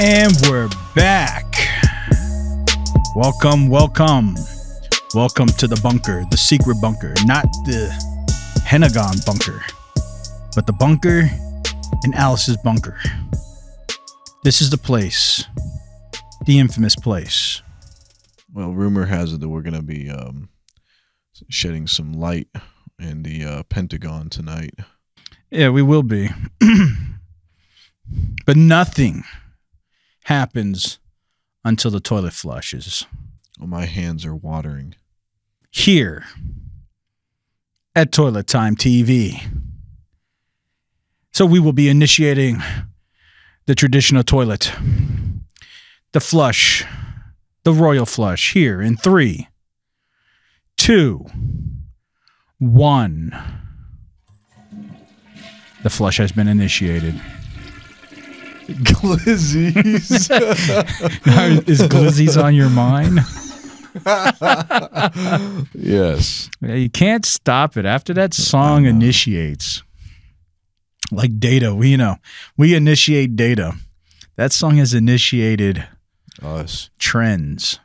And we're back. Welcome to the bunker, the secret bunker, not the Pentagon bunker, but the bunker in Alice's bunker. This is the place, the infamous place. Well, rumor has it that we're going to be shedding some light in the Pentagon tonight. Yeah, we will be. But nothing happens until the toilet flushes. Oh, my hands are watering. Here at Toilet Time TV. So we will be initiating the traditional toilet, the flush, the royal flush, here in 3, 2, 1. The flush has been initiated. Glizzies. Is glizzies on your mind? Yes. You can't stop it. After that song initiates, like Data, we initiate Data. That song has initiated us. Trends.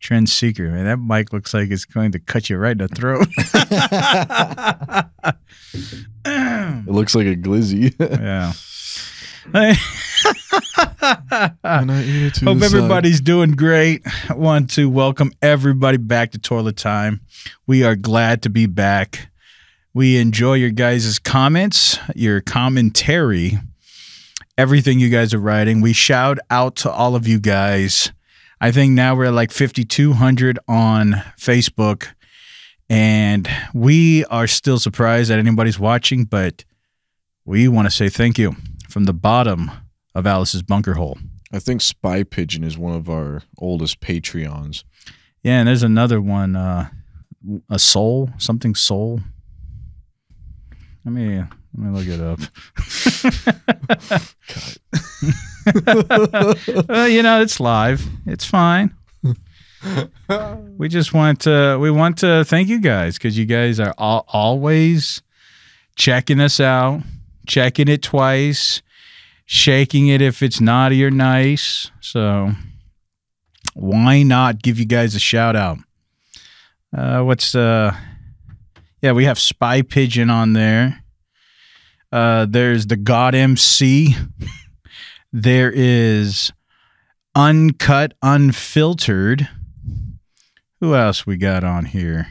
Trend seeker. Man, that mic looks like it's going to cut you right in the throat. It looks like a glizzy. Yeah. Hope everybody's doing great. I want to welcome everybody back to Toilet Time. We are glad to be back. We enjoy your guys' comments, your commentary, everything you guys are writing. We shout out to all of you guys. I think now we're at like 5,200 on Facebook, and we are still surprised that anybody's watching, but we want to say thank you from the bottom of Alice's Bunker Hole. I think Spy Pigeon is one of our oldest Patreons. Yeah, and there's another one, a soul, something soul. Let me look it up. Well, it's live. It's fine. We just want to, thank you guys, because you guys are always checking us out. Checking it twice, shaking it if it's naughty or nice. So why not give you guys a shout out? Yeah, we have Spy Pigeon on there. There's the God MC. There is Uncut, Unfiltered. Who else we got on here?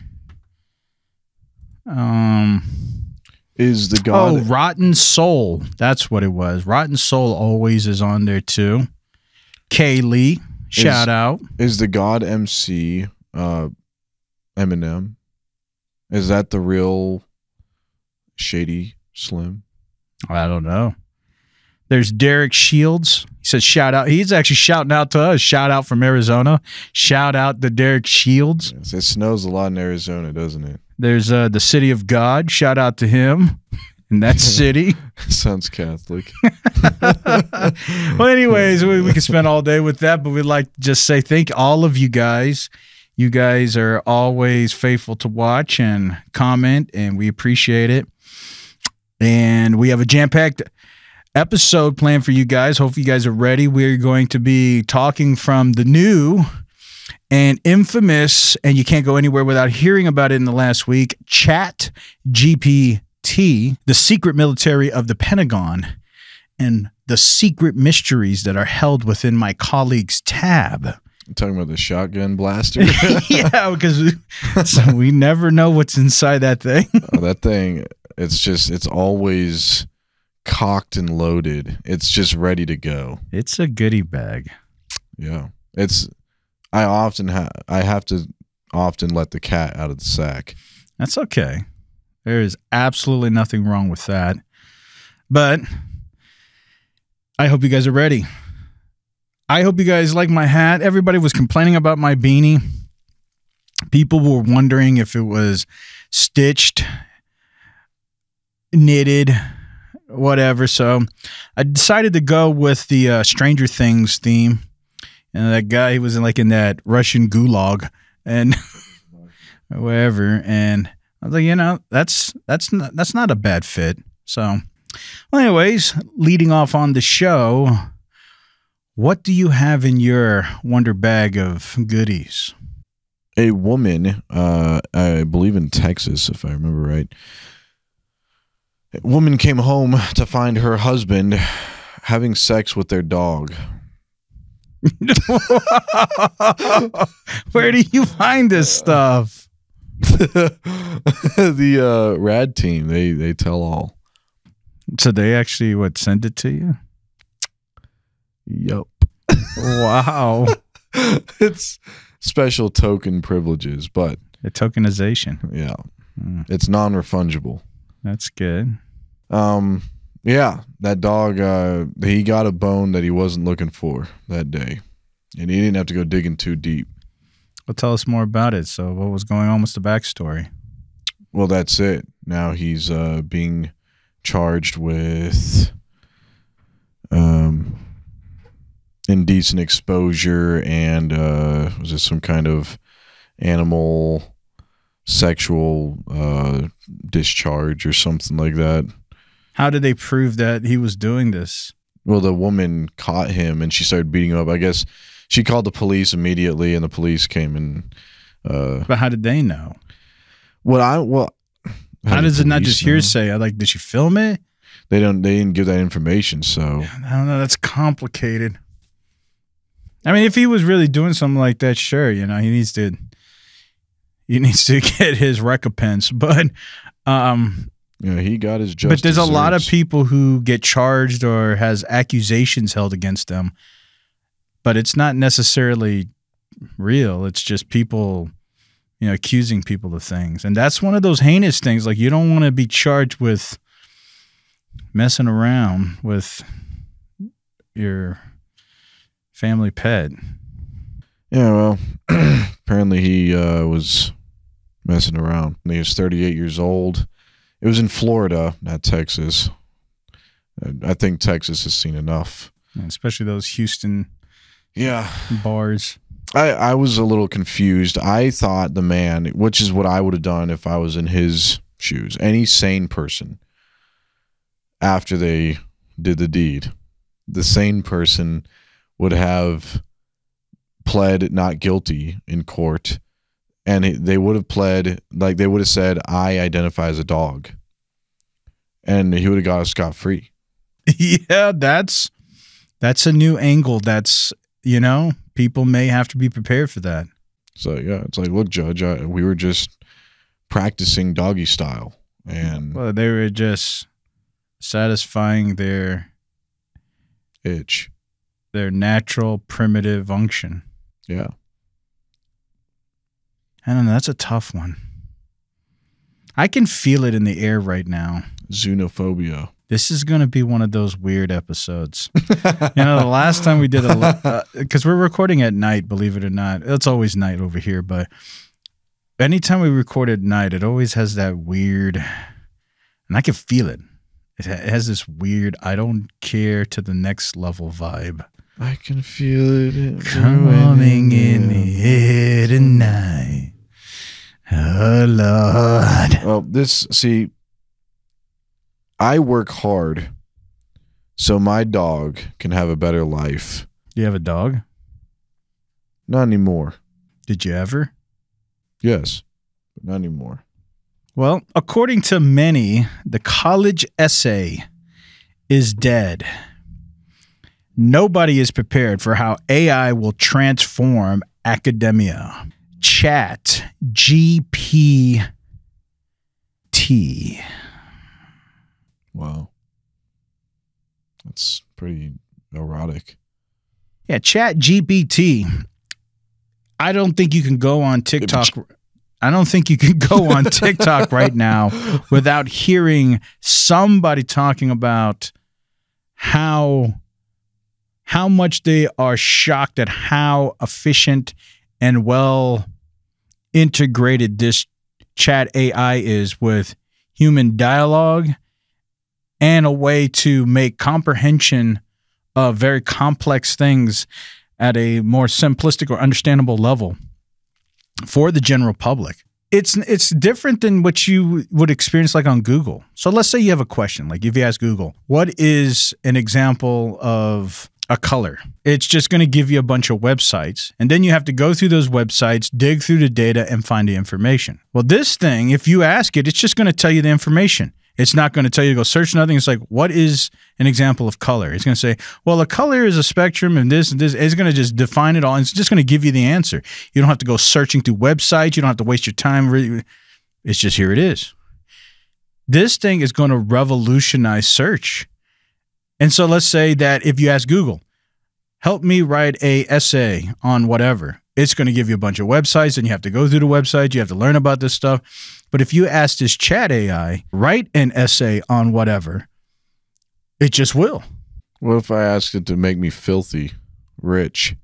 Is the God. Oh, Rotten Soul. That's what it was. Rotten Soul always is on there too. Kaylee, shout out. Is the God MC Eminem? Is that the real Shady Slim? I don't know. There's Derek Shields. He says shout out. He's actually shouting out to us. Shout out from Arizona. Shout out to Derek Shields. Yes, it snows a lot in Arizona, doesn't it? There's the City of God. Shout out to him in that city. Sounds Catholic. Well, anyways, we could spend all day with that, but we'd like to just say thank all of you guys. You guys are always faithful to watch and comment, and we appreciate it. And we have a jam-packed episode planned for you guys. Hopefully you guys are ready. We're going to be talking from the new and infamous, and you can't go anywhere without hearing about it in the last week, Chat GPT, the secret military of the Pentagon, and the secret mysteries that are held within my colleague's tab. I'm talking about the shotgun blaster? Yeah, because we never know what's inside that thing. Oh, that thing, it's always cocked and loaded. It's just ready to go. It's a goodie bag. Yeah. I have to often let the cat out of the sack. That's okay. There is absolutely nothing wrong with that. But I hope you guys are ready. I hope you guys like my hat. Everybody was complaining about my beanie. People were wondering if it was stitched, knitted, whatever. So I decided to go with the Stranger Things theme. And that guy, he was in that Russian gulag and wherever. And I was like, that's not a bad fit. So, well, anyways, leading off on the show, What do you have in your wonder bag of goodies? A woman, I believe in Texas, if I remember right, a woman came home to find her husband having sex with their dog. Where do you find this stuff? The rad team, they tell all. So they actually would send it to you? Yup. Wow. It's special token privileges, but a tokenization. Yeah. It's non-refundable. That's good. Yeah, that dog, he got a bone that he wasn't looking for that day, and he didn't have to go digging too deep. Well, tell us more about it. So what was going on? What's the backstory? Well, that's it. Now he's being charged with indecent exposure and was it some kind of animal sexual discharge or something like that. How did they prove that he was doing this? Well, the woman caught him and she started beating him up. I guess she called the police immediately, and the police came and. But how did they know? How does it not just hearsay? Like, did she film it? They didn't give that information, so. I don't know. That's complicated. I mean, if he was really doing something like that, sure, you know, he needs to get his recompense, but. Yeah, he got his justice. But there's a lot of people who get charged or has accusations held against them, but it's not necessarily real. It's just people, you know, accusing people of things. And that's one of those heinous things. Like, you don't want to be charged with messing around with your family pet. Yeah, well, apparently he was messing around. He was 38 years old. It was in Florida, not Texas. I think Texas has seen enough. Especially those Houston bars. I was a little confused. I thought the man, which is what I would have done if I was in his shoes, any sane person, after they did the deed, the sane person would have pled not guilty in court. And they would have pled, like they would have said, I identify as a dog. And he would have got us scot-free. Yeah, that's a new angle. That's, you know, people may have to be prepared for that. So, yeah, it's like, look, Judge, we were just practicing doggy style. And well, they were just satisfying their itch, their natural primitive unction. Yeah. I don't know. That's a tough one. I can feel it in the air right now. Xenophobia. This is going to be one of those weird episodes. You know, the last time we did a... Because we're recording at night, believe it or not. It's always night over here, but anytime we record at night, it always has that weird... And I can feel it. It has this weird, I don't care to the next level vibe. I can feel it coming in the air tonight. Oh, Lord. Well, this, see, I work hard so my dog can have a better life. Do you have a dog? Not anymore. Did you ever? Yes, but not anymore. Well, according to many, the college essay is dead. Nobody is prepared for how AI will transform academia. Chat GPT. Wow. That's pretty erotic. Yeah, Chat GPT. I don't think you can go on TikTok. I don't think you can go on TikTok right now without hearing somebody talking about how much they are shocked at how efficient and well integrated this chat AI is with human dialogue and a way to make comprehension of very complex things at a more simplistic or understandable level for the general public. It's different than what you would experience like on Google. So let's say you have a question, like if you ask Google, what is an example of a color. It's just going to give you a bunch of websites, and then you have to go through those websites, dig through the data, and find the information. Well, this thing, if you ask it, it's just going to tell you the information. It's not going to tell you to go search nothing. It's like, what is an example of color? It's going to say, well, a color is a spectrum and this. It's going to just define it all. And it's just going to give you the answer. You don't have to go searching through websites. You don't have to waste your time. It's just, here it is. This thing is going to revolutionize search. And so let's say that if you ask Google, help me write an essay on whatever, it's going to give you a bunch of websites, and you have to go through the websites. You have to learn about this stuff. But if you ask this chat AI, write an essay on whatever, it just will. What if I ask it to make me filthy rich?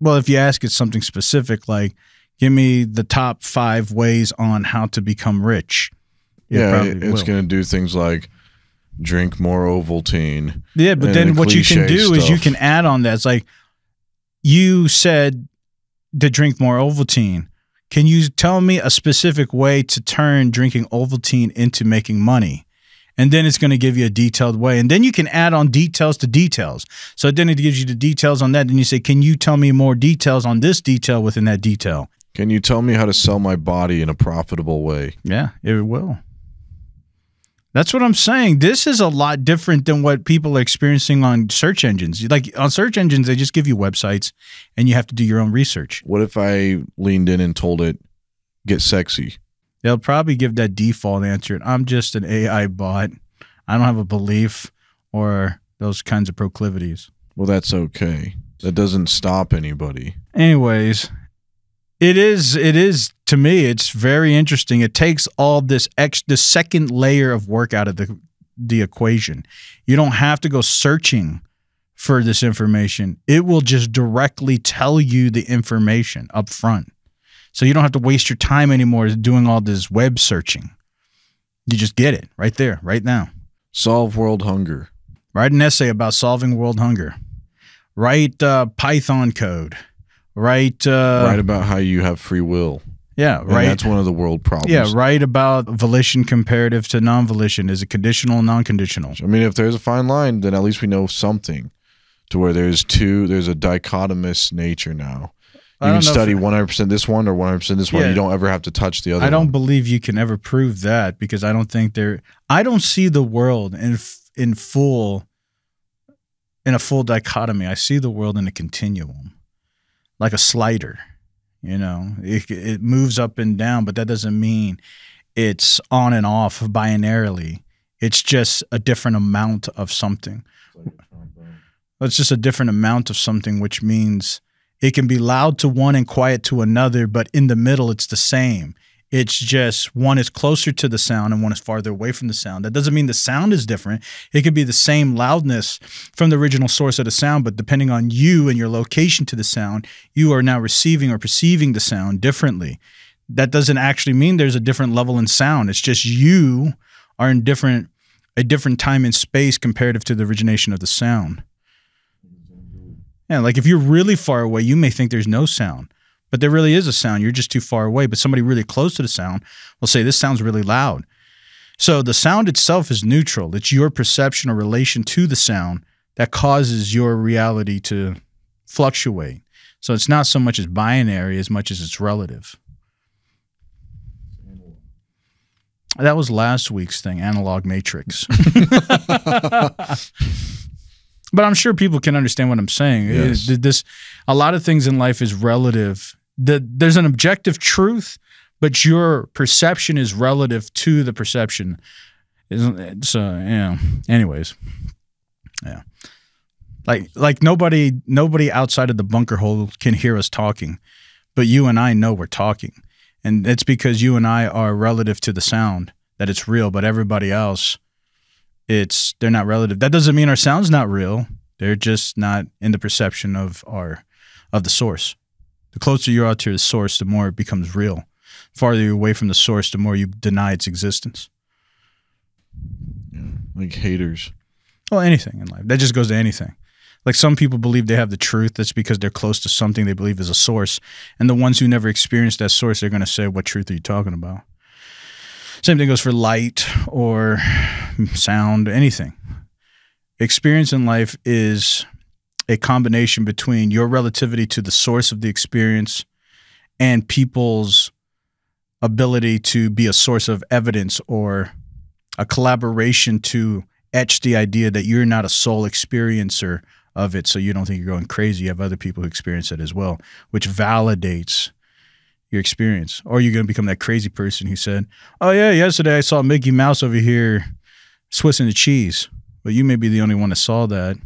Well, if you ask it something specific, like give me the top 5 ways on how to become rich. Yeah, it's going to do things like drink more Ovaltine. Yeah, but then what you can do is you can add on that. It's like, you said to drink more Ovaltine. Can you tell me a specific way to turn drinking Ovaltine into making money? And then it's going to give you a detailed way. And then you can add on details to details. So then it gives you the details on that. Then you say, can you tell me more details on this detail within that detail? Can you tell me how to sell my body in a profitable way? Yeah, it will. That's what I'm saying. This is a lot different than what people are experiencing on search engines. Like on search engines, they just give you websites and you have to do your own research. What if I leaned in and told it, get sexy? They'll probably give that default answer. I'm just an AI bot. I don't have a belief or those kinds of proclivities. Well, that's okay. That doesn't stop anybody. Anyways, it is. To me, it's very interesting. It takes all this the second layer of work out of the equation. You don't have to go searching for this information. It will just directly tell you the information up front. So you don't have to waste your time anymore doing all this web searching. You just get it right there, right now. Solve world hunger. Write an essay about solving world hunger. Write Python code. Write about how you have free will. Yeah, right. And that's one of the world problems. Yeah, right, about volition comparative to non-volition. Is it conditional and non-conditional? I mean, if there's a fine line, then at least we know something to where there's a dichotomous nature now. You can study 100% this one or 100% this one. You don't ever have to touch the other one. I don't believe you can ever prove that, because I don't think I don't see the world in a full dichotomy. I see the world in a continuum, like a slider. You know, it moves up and down, but that doesn't mean it's on and off binarily. It's just a different amount of something. It's just a different amount of something, which means it can be loud to one and quiet to another, but in the middle, it's the same. It's just one is closer to the sound and one is farther away from the sound. That doesn't mean the sound is different. It could be the same loudness from the original source of the sound, but depending on you and your location to the sound, you are now receiving or perceiving the sound differently. That doesn't actually mean there's a different level in sound. It's just you are in a different time and space comparative to the origination of the sound. Yeah, like if you're really far away, you may think there's no sound. But there really is a sound. You're just too far away. But somebody really close to the sound will say, this sounds really loud. So the sound itself is neutral. It's your perception or relation to the sound that causes your reality to fluctuate. So it's not so much as binary as much as it's relative. That was last week's thing, Analog Matrix. But I'm sure people can understand what I'm saying. Yes. A lot of things in life is relative. There's an objective truth, but your perception is relative to the perception. So, yeah. Anyways, yeah. Like nobody outside of the bunker hole can hear us talking, but you and I know we're talking, and it's because you and I are relative to the sound that it's real. But everybody else, they're not relative. That doesn't mean our sound's not real. They're just not in the perception of the source. The closer you are to the source, the more it becomes real. The farther you're away from the source, the more you deny its existence. Yeah, like haters. Well, anything in life. That just goes to anything. Like some people believe they have the truth. That's because they're close to something they believe is a source. And the ones who never experienced that source, they're going to say, what truth are you talking about? Same thing goes for light or sound, anything. Experience in life is a combination between your relativity to the source of the experience and people's ability to be a source of evidence or a collaboration to etch the idea that you're not a sole experiencer of it, so you don't think you're going crazy. You have other people who experience it as well, which validates your experience. Or you're going to become that crazy person who said, oh yeah, yesterday I saw Mickey Mouse over here swissing the cheese. But you may be the only one that saw that,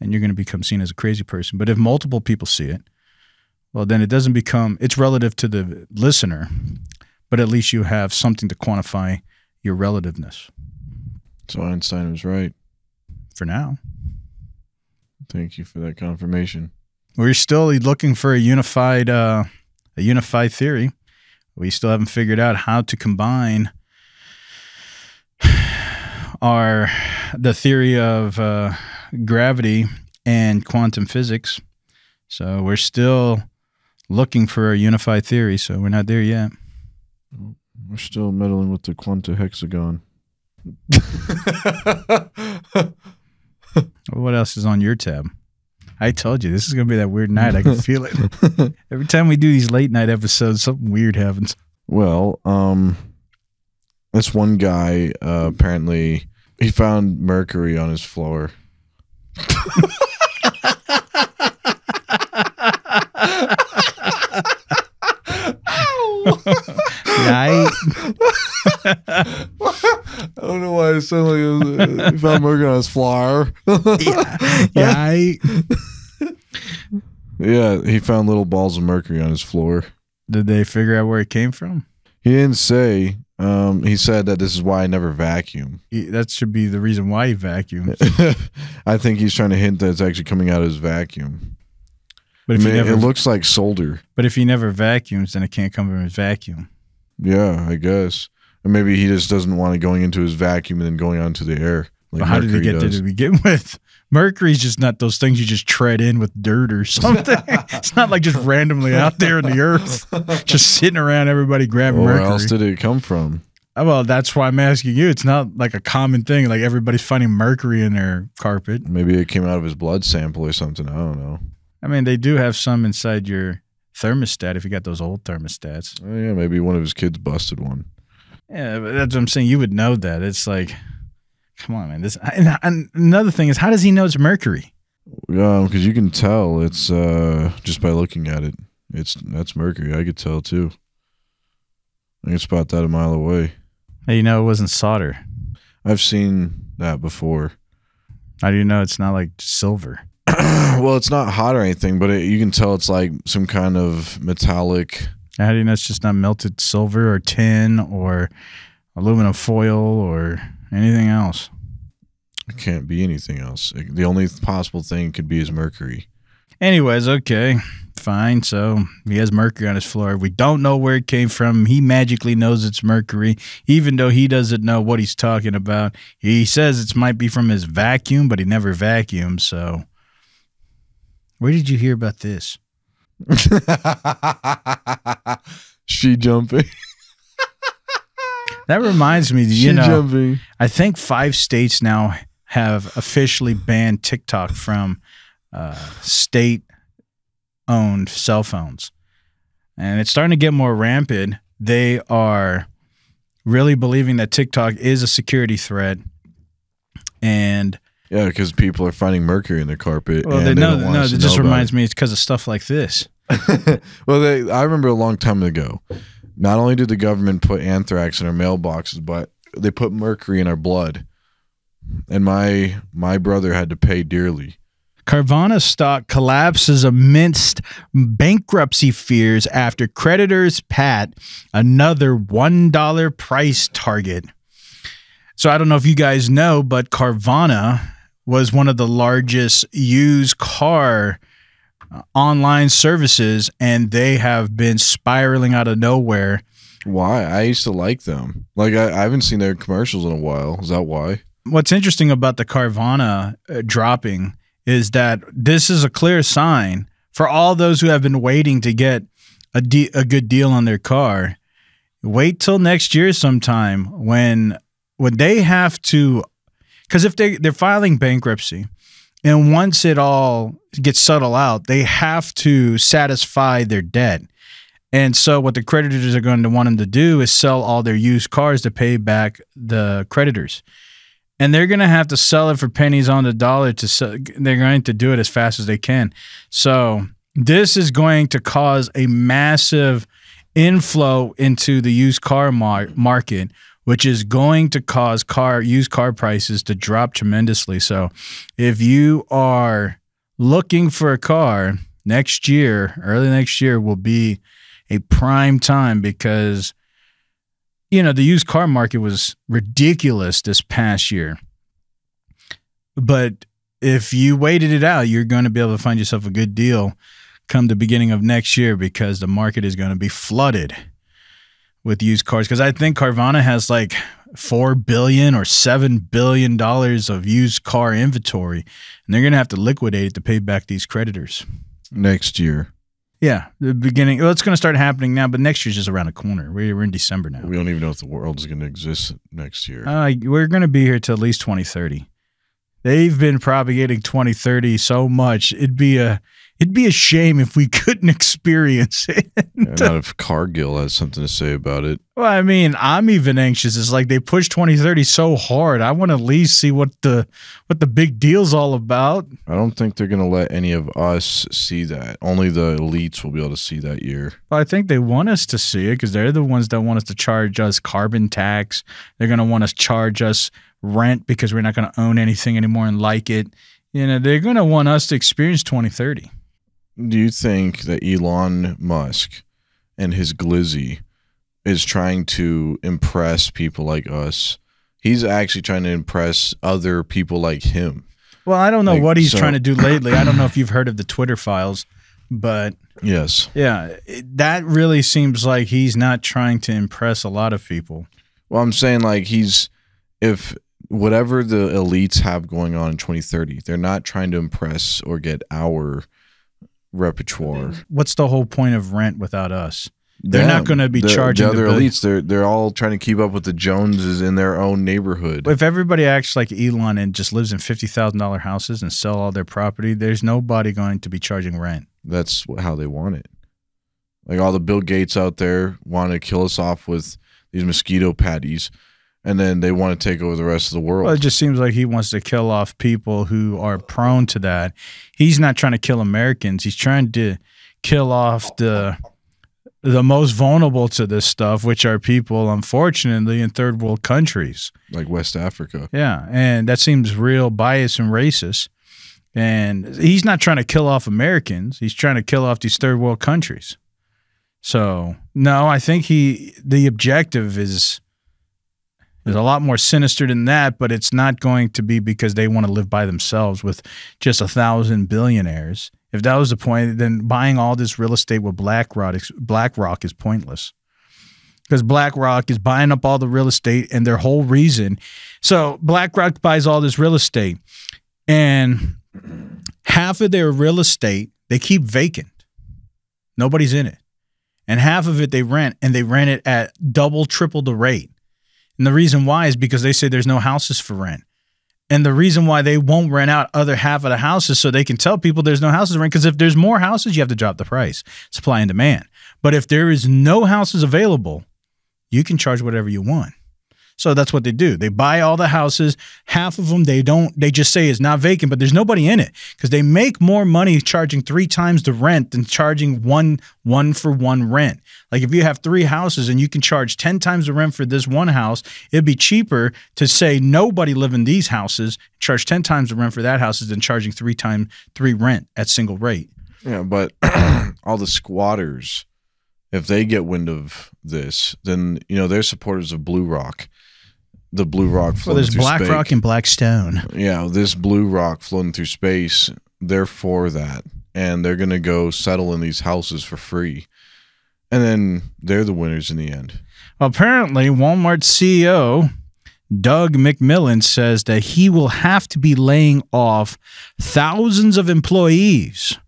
and you're going to become seen as a crazy person. But if multiple people see it, well, then it doesn't become, it's relative to the listener, but at least you have something to quantify your relativeness. So Einstein was right. For now. Thank you for that confirmation. We're still looking for a unified theory. We still haven't figured out how to combine the theory of gravity and quantum physics. So we're still looking for a unified theory, so we're not there yet. We're still meddling with the quantahexagon. What else is on your tab? I told you, this is going to be that weird night. I can feel it. Every time we do these late night episodes, something weird happens. Well, this one guy, apparently, he found mercury on his floor. Ow! I don't know why it sounded like he found mercury on his floor. Yeah, he found little balls of mercury on his floor. Did they figure out where it came from? He didn't say. He said that this is why I never vacuum. That should be the reason why he vacuums. I think he's trying to hint that it's actually coming out of his vacuum. But if it looks like solder. But if he never vacuums, then it can't come from his vacuum. Yeah, I guess. Or maybe he just doesn't want it going into his vacuum and then going onto the air. Like how did he get there to begin with? Mercury's just not those things you just tread in with dirt or something. It's not like just randomly out there in the earth, just sitting around everybody grabbing mercury. Where else did it come from? Well, that's why I'm asking you. It's not like a common thing. Like everybody's finding mercury in their carpet. Maybe it came out of his blood sample or something. I don't know. I mean, they do have some inside your thermostat if you got those old thermostats. Oh, yeah, maybe one of his kids busted one. Yeah, but that's what I'm saying. You would know that. It's like... Come on, man. And another thing is, how does he know it's mercury? Because you can tell it's just by looking at it. That's mercury. I could tell, too. I can spot that a mile away. Hey, you know it wasn't solder. I've seen that before. How do you know it's not like silver? Well, it's not hot or anything, but you can tell it's like some kind of metallic. How do you know it's just not melted silver or tin or aluminum foil or... Anything else? It can't be anything else. The only possible thing could be is mercury. Anyways, okay, fine. So he has mercury on his floor. We don't know where it came from. He magically knows it's mercury, even though he doesn't know what he's talking about. He says it might be from his vacuum, but he never vacuums. So where did you hear about this? She jumping. That reminds me, you know, I think 5 states now have officially banned TikTok from state-owned cell phones. And it's starting to get more rampant. They are really believing that TikTok is a security threat. And yeah, because people are finding mercury in their carpet. Well, and they know it just reminds me it's because of stuff like this. Well, I remember a long time ago. Not only did the government put anthrax in our mailboxes, but they put mercury in our blood. And my brother had to pay dearly. Carvana stock collapses amidst bankruptcy fears after creditors pat another $1 price target. So I don't know if you guys know, but Carvana was one of the largest used car online services, and they have been spiraling out of nowhere. Why? I used to like them. Like, I haven't seen their commercials in a while. Is that why? What's interesting about the Carvana dropping is that this is a clear sign for all those who have been waiting to get a good deal on their car. Wait till next year sometime when they have to, because if they're filing bankruptcy, And once it all gets settled out, they have to satisfy their debt. And so what the creditors are going to want them to do is sell all their used cars to pay back the creditors. And they're going to have to sell it for pennies on the dollar. They're going to do it as fast as they can. So this is going to cause a massive inflow into the used car market, which is going to cause used car prices to drop tremendously. So if you are looking for a car next year, early next year will be a prime time because, you know, the used car market was ridiculous this past year. But if you waited it out, you're going to be able to find yourself a good deal come the beginning of next year because the market is going to be flooded with used cars. Because I think Carvana has like $4 billion or $7 billion of used car inventory. And they're going to have to liquidate it to pay back these creditors. Next year. Yeah, the beginning. Well, it's going to start happening now, but next year's just around the corner. We're in December now. We don't even know if the world's going to exist next year. We're going to be here till at least 2030. They've been propagating 2030 so much. It'd be a shame if we couldn't experience it. Yeah, not if Cargill has something to say about it. Well, I mean, I'm even anxious. It's like they push 2030 so hard. I want to at least see what the big deal's all about. I don't think they're going to let any of us see that. Only the elites will be able to see that year. Well, I think they want us to see it because they're the ones that want us to charge us carbon tax. They're going to want us to charge us rent because we're not going to own anything anymore and like it. You know, they're going to want us to experience 2030. Do you think that Elon Musk and his glizzy is trying to impress people like us? He's actually trying to impress other people like him. Well, I don't know what he's trying to do lately. I don't know if you've heard of the Twitter files, but yes, yeah, that really seems like he's not trying to impress a lot of people. Well, I'm saying like if whatever the elites have going on in 2030, they're not trying to impress or get our repertoire. What's the whole point of rent without us? They're not going to be charging the other elites. They're all trying to keep up with the Joneses in their own neighborhood. If everybody acts like Elon and just lives in $50,000 houses and sell all their property, there's nobody going to be charging rent. That's how they want it. Like all the Bill Gates out there want to kill us off with these mosquito patties, and then they want to take over the rest of the world. Well, it just seems like he wants to kill off people who are prone to that. He's not trying to kill Americans. He's trying to kill off the most vulnerable to this stuff, which are people, unfortunately, in third world countries. Like West Africa. Yeah, and that seems real biased and racist. And he's not trying to kill off Americans. He's trying to kill off these third world countries. So, no, I think the objective is... There's a lot more sinister than that, but it's not going to be because they want to live by themselves with just 1,000 billionaires. If that was the point, then buying all this real estate with BlackRock is pointless because BlackRock is buying up all the real estate and their whole reason. So BlackRock buys all this real estate and half of their real estate, they keep vacant. Nobody's in it. And half of it they rent, and they rent it at double, triple the rate. And the reason why is because they say there's no houses for rent. And the reason why they won't rent out other half of the houses so they can tell people there's no houses to rent, because if there's more houses, you have to drop the price, supply and demand. But if there is no houses available, you can charge whatever you want. So that's what they do. They buy all the houses. Half of them, they just say it's not vacant, but there's nobody in it because they make more money charging 3 times the rent than charging one for one rent. Like if you have 3 houses and you can charge 10 times the rent for this one house, it'd be cheaper to say nobody live in these houses, charge 10 times the rent for that house than charging 3 times 3 rent at single rate. Yeah, but all the squatters, if they get wind of this, then you know they're supporters of BlackRock. The BlackRock floating through space. Well, there's BlackRock and Blackstone. Yeah, this BlackRock floating through space, they're for that. And they're going to go settle in these houses for free. And then they're the winners in the end. Apparently, Walmart CEO Doug Mcmillon says that he will have to be laying off thousands of employees.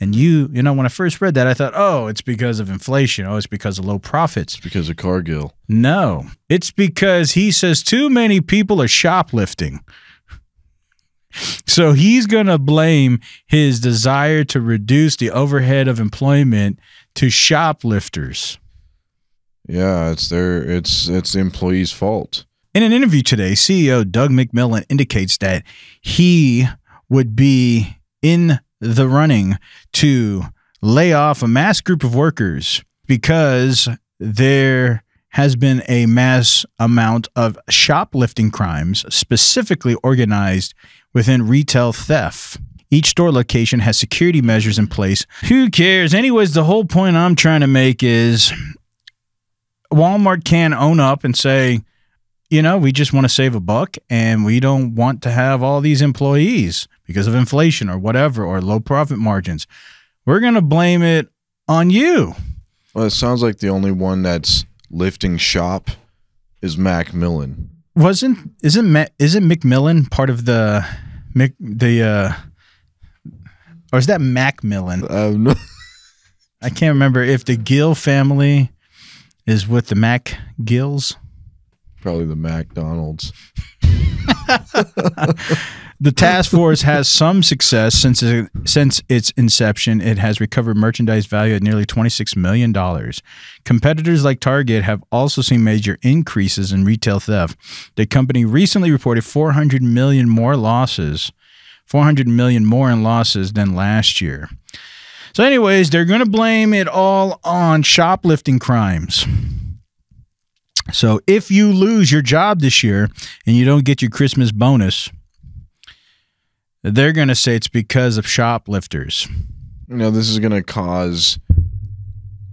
And you know, when I first read that, I thought, oh, it's because of inflation. Oh, it's because of low profits. It's because of Cargill. No, it's because he says too many people are shoplifting. So he's going to blame his desire to reduce the overhead of employment to shoplifters. Yeah, it's the employee's fault. In an interview today, CEO Doug Mcmillon indicates that he would be in the running to lay off a mass group of workers because there has been a mass amount of shoplifting crimes, specifically organized within retail theft. Each store location has security measures in place. Who cares? Anyways, the whole point I'm trying to make is Walmart can own up and say, you know, we just want to save a buck and we don't want to have all these employees because of inflation or whatever, or low profit margins. We're going to blame it on you. Well, it sounds like the only one that's lifting shop is Mcmillon. Isn't Mcmillon part of or is that Mcmillon? I can't remember if the Gill family is with the Mac Gills. Probably the McDonald's. The task force has some success since its inception. It has recovered merchandise value at nearly $26 million. Competitors like Target have also seen major increases in retail theft. The company recently reported $400 million more in losses than last year. So anyways, they're going to blame it all on shoplifting crimes. So if you lose your job this year and you don't get your Christmas bonus, they're going to say it's because of shoplifters. You know, this is going to cause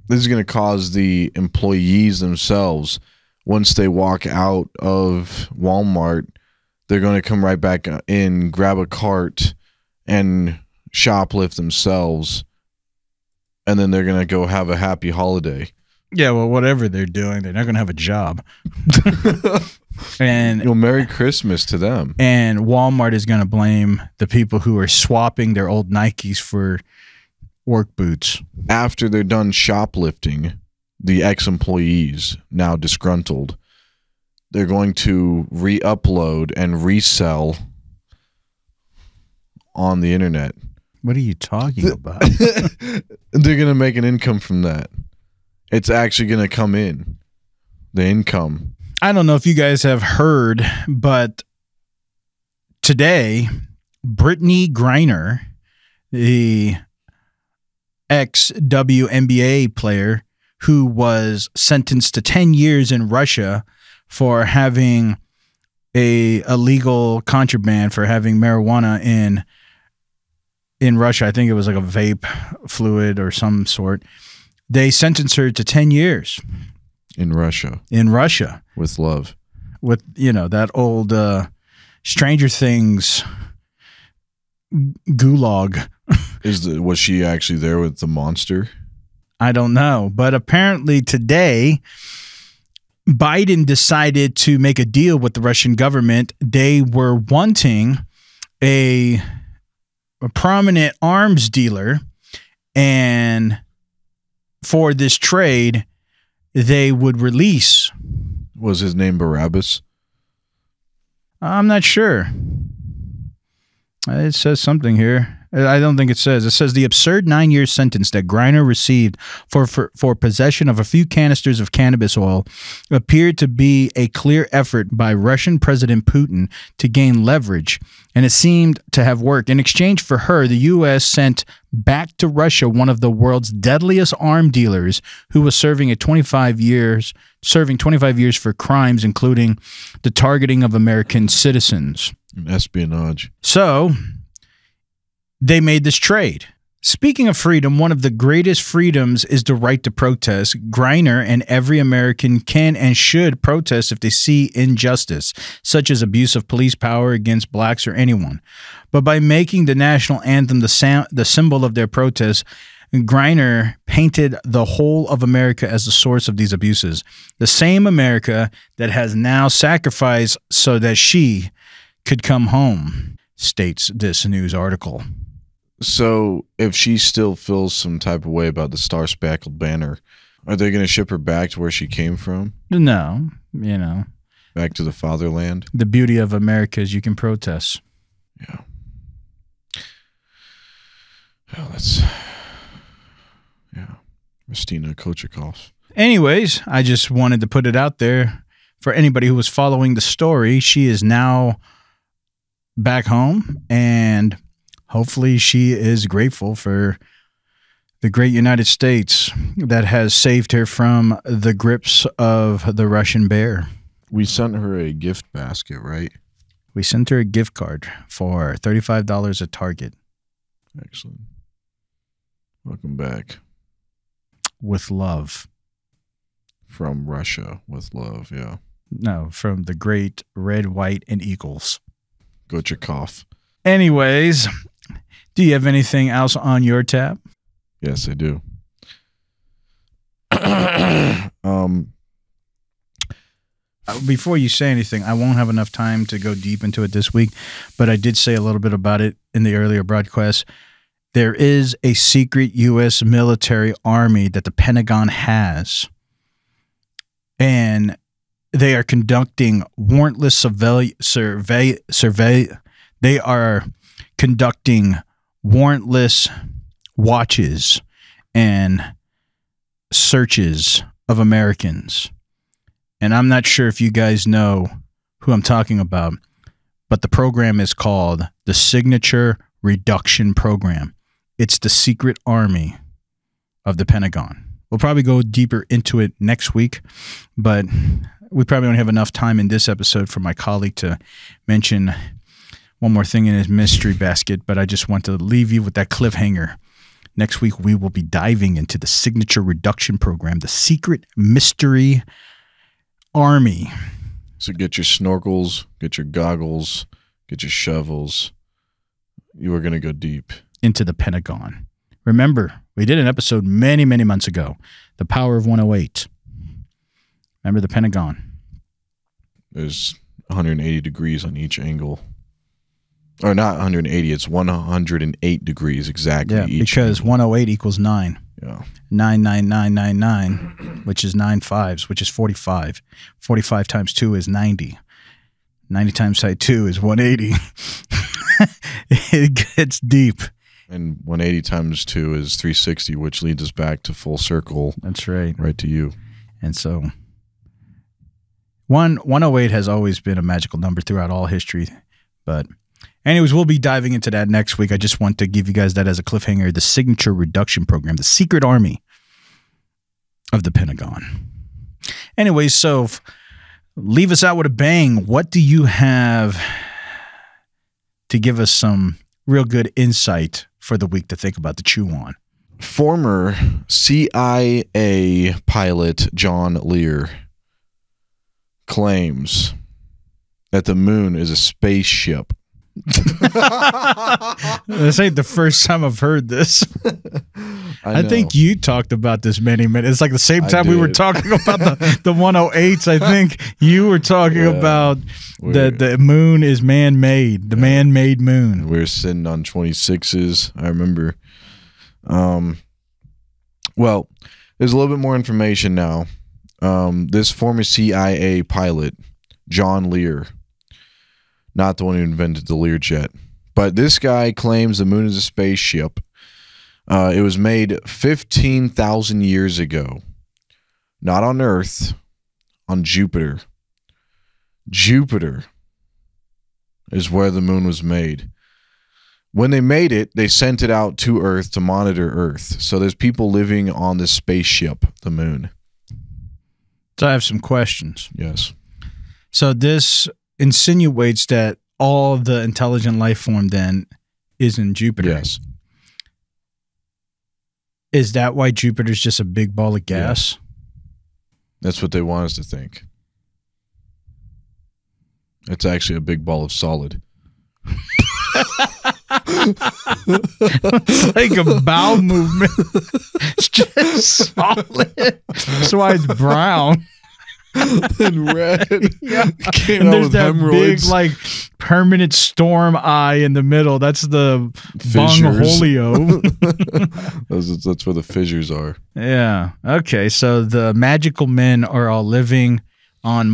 the employees themselves, once they walk out of Walmart, they're going to come right back in, grab a cart, and shoplift themselves, and then they're going to go have a happy holiday. Yeah, well, whatever they're doing, they're not going to have a job. And well, Merry Christmas to them. And Walmart is going to blame the people who are swapping their old Nikes for work boots. After they're done shoplifting, the ex-employees, now disgruntled, they're going to re-upload and resell on the internet. What are you talking about? They're going to make an income from that. It's actually going to come in, the income. I don't know if you guys have heard, but today, Brittney Griner, the ex-WNBA player who was sentenced to 10 years in Russia for having a illegal contraband, for having marijuana in Russia. I think it was like a vape fluid or some sort. They sentenced her to 10 years. In Russia. In Russia. With love. With, you know, that old Stranger Things gulag. Was she actually there with the monster? I don't know. But apparently today, Biden decided to make a deal with the Russian government. They were wanting a prominent arms dealer, and for this trade, they would release. Was his name Barabbas? I'm not sure. It says something here. I don't think it says. It says the absurd 9-year sentence that Griner received for possession of a few canisters of cannabis oil appeared to be a clear effort by Russian President Putin to gain leverage, and it seemed to have worked. In exchange for her, the U.S. sent back to Russia one of the world's deadliest arm dealers who was serving 25 years for crimes including the targeting of American citizens. Espionage. So they made this trade. Speaking of freedom, one of the greatest freedoms is the right to protest. Griner and every American can and should protest if they see injustice, such as abuse of police power against blacks or anyone. But by making the national anthem the symbol of their protest, Griner painted the whole of America as the source of these abuses. The same America that has now sacrificed so that she could come home, states this news article. So if she still feels some type of way about the Star-Spangled Banner, are they going to ship her back to where she came from? No, you know. Back to the fatherland? The beauty of America is you can protest. Yeah. Well, that's, yeah. Christina Kochikoff. Anyways, I just wanted to put it out there for anybody who was following the story. She is now back home, and hopefully she is grateful for the great United States that has saved her from the grips of the Russian bear. We sent her a gift basket, right? We sent her a gift card for $35 at Target. Excellent. Welcome back. With love. From Russia, with love, yeah. No, from the great Red, White, and Eagles. Gochikov. Anyways, do you have anything else on your tab? Yes, I do. Before you say anything, I won't have enough time to go deep into it this week, but I did say a little bit about it in the earlier broadcast. There is a secret U.S. military army that the Pentagon has, and they are conducting warrantless warrantless watches and searches of Americans. And I'm not sure if you guys know who I'm talking about, but the program is called the Signature Reduction Program. It's the secret army of the Pentagon. We'll probably go deeper into it next week, but we probably don't have enough time in this episode for my colleague to mention one more thing in his mystery basket, but I just want to leave you with that cliffhanger. Next week, we will be diving into the Signature Reduction Program, the secret mystery army. So get your snorkels, get your goggles, get your shovels. You are going to go deep. Into the Pentagon. Remember, we did an episode many, many months ago, The Power of 108. Remember the Pentagon. There's 180 degrees on each angle. Or not 180, it's 108 degrees exactly. Yeah, because 108 equals 9. Yeah. 9, 9, 9, 9, 9, which is 9 5s, which is 45. 45 times 2 is 90. 90 times 2 is 180. It gets deep. And 180 times 2 is 360, which leads us back to full circle. That's right. Right to you. And so 108 has always been a magical number throughout all history, but... anyways, we'll be diving into that next week. I just want to give you guys that as a cliffhanger, the Signature Reduction Program, the secret army of the Pentagon. Anyways, so leave us out with a bang. What do you have to give us some real good insight for the week to think about, to chew on? Former CIA pilot John Lear claims that the moon is a spaceship. This ain't the first time I've heard this. I think you talked about this many minutes. It's like the same time we were talking about the 108s. I think you were talking about that the moon is man-made, the man-made moon. We were sitting on 26s, I remember. Well, there's a little bit more information now. This former CIA pilot, John Lear, not the one who invented the Learjet, but this guy claims the moon is a spaceship. It was made 15,000 years ago. Not on Earth, on Jupiter. Jupiter is where the moon was made. When they made it, they sent it out to Earth to monitor Earth. So there's people living on this spaceship, the moon. So I have some questions. Yes. So this... insinuates that all the intelligent life form then is in Jupiter. Yes. Is that why Jupiter's just a big ball of gas? Yeah. That's what they want us to think. It's actually a big ball of solid. It's like a bowel movement. It's just solid. That's why it's brown. And red. Yeah. Came and there's that hemorrhoids. Big, like, permanent storm eye in the middle. That's the bungholio. That's where the fissures are. Yeah. Okay. So the magical men are all living on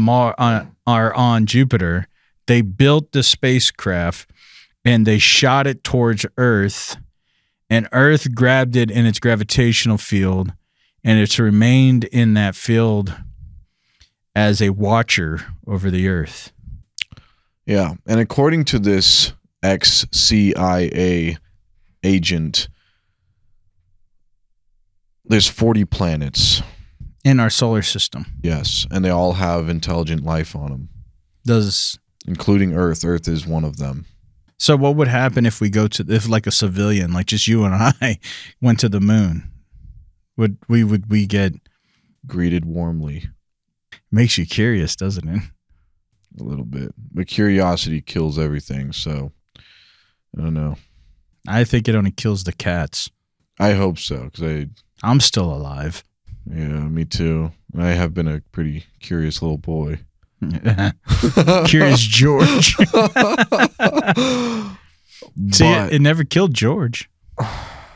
Jupiter. They built the spacecraft, and they shot it towards Earth, and Earth grabbed it in its gravitational field, and it's remained in that field as a watcher over the Earth. Yeah, and according to this ex-CIA agent, there's 40 planets. In our solar system. Yes, and they all have intelligent life on them. Does. Including Earth. Earth is one of them. So what would happen if we go to, if like a civilian, like just you and I, went to the moon? Would we get greeted warmly? Makes you curious, doesn't it? A little bit. But curiosity kills everything, so I don't know. I think it only kills the cats. I hope so, because I'm still alive. Yeah, me too. I have been a pretty curious little boy. Curious George. See, it never killed George.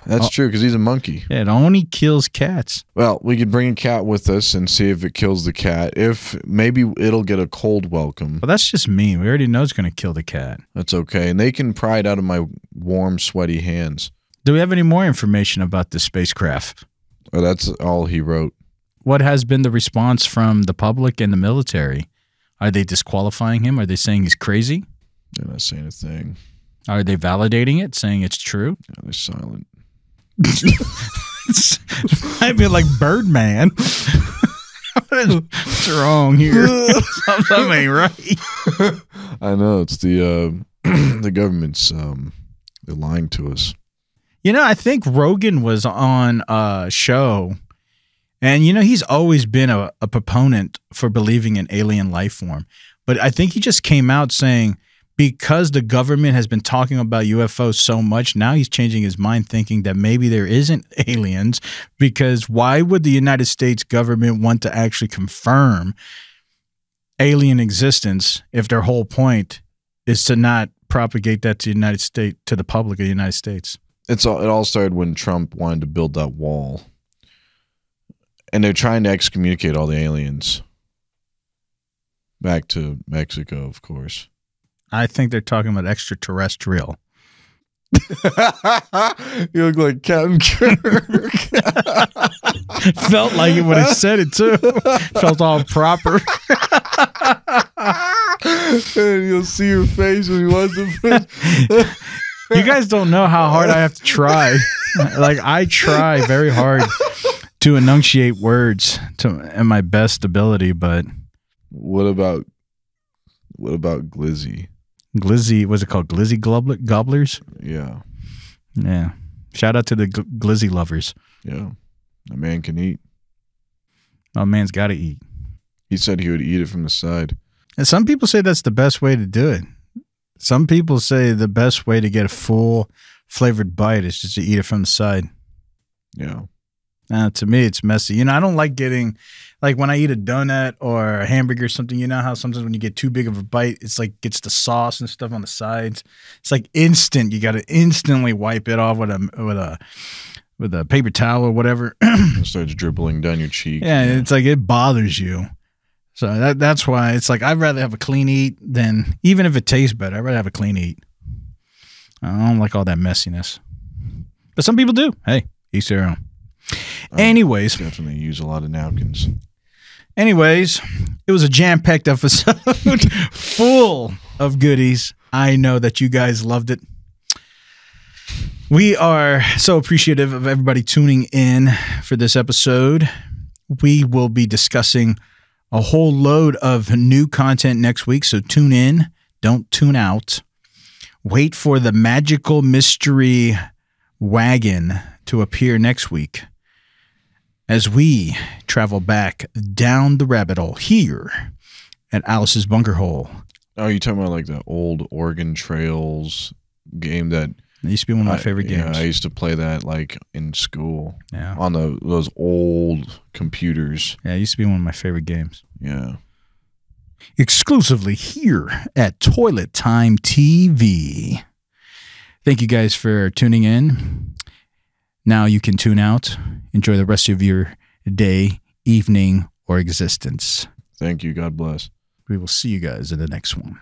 That's true, because he's a monkey. It only kills cats. Well, we could bring a cat with us and see if it kills the cat. If maybe it'll get a cold welcome. Well, that's just mean. We already know it's going to kill the cat. That's okay. And they can pry it out of my warm, sweaty hands. Do we have any more information about this spacecraft? Oh, that's all he wrote. What has been the response from the public and the military? Are they disqualifying him? Are they saying he's crazy? They're not saying a thing. Are they validating it, saying it's true? No, they're silent. It might be like Birdman. What's wrong here? Something ain't right. I know. It's the government's they're lying to us. You know, I think Rogan was on a show, and, you know, he's always been a proponent for believing in alien life form. But I think he just came out saying, because the government has been talking about UFOs so much, now he's changing his mind thinking that maybe there isn't aliens, because why would the United States government want to actually confirm alien existence if their whole point is to not propagate that to the United States, to the public of the United States? It all started when Trump wanted to build that wall. And they're trying to excommunicate all the aliens. Back to Mexico, of course. I think they're talking about extraterrestrial. You look like Captain Kirk. Felt like it when I said it, too. Felt all proper. And you'll see your face when you watch the first. You guys don't know how hard I have to try. Like, I try very hard to enunciate words in my best ability, but... What about Glizzy? Glizzy, was it called Glizzy Gobblers? Yeah. Yeah. Shout out to the Glizzy lovers. Yeah. A man can eat. A man's got to eat. He said he would eat it from the side. And some people say that's the best way to do it. Some people say the best way to get a full flavored bite is just to eat it from the side. Yeah. Now, to me, it's messy. You know, I don't like getting, like when I eat a donut or a hamburger or something, you know how sometimes when you get too big of a bite, it's like gets the sauce and stuff on the sides. It's like instant. You got to instantly wipe it off with a paper towel or whatever. It starts dribbling down your cheek. Yeah, yeah. It's like it bothers you. So that's why it's like I'd rather have a clean eat than, even if it tastes better, I'd rather have a clean eat. I don't like all that messiness. But some people do. Hey, eat their own. Anyways. Definitely use a lot of napkins. Anyways, it was a jam-packed episode full of goodies. I know that you guys loved it. We are so appreciative of everybody tuning in for this episode. We will be discussing a whole load of new content next week, so tune in. Don't tune out. Wait for the magical mystery wagon to appear next week as we travel back down the rabbit hole here at Alice's Bunker Hole. Oh, you're talking about like the old Oregon Trails game that... It used to be one of my favorite games. Yeah, I used to play that like in school. Yeah. On those old computers. Yeah, it used to be one of my favorite games. Yeah. Exclusively here at Toilet Time TV. Thank you guys for tuning in. Now you can tune out. Enjoy the rest of your day, evening, or existence. Thank you. God bless. We will see you guys in the next one.